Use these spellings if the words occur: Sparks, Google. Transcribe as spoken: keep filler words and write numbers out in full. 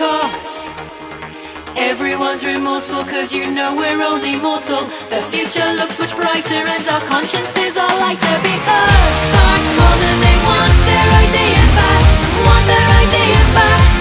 costs. Everyone's remorseful, cause you know we're only mortal. The future looks much brighter and our consciences are lighter, because Sparks more than they want their ideas back. Want their ideas back.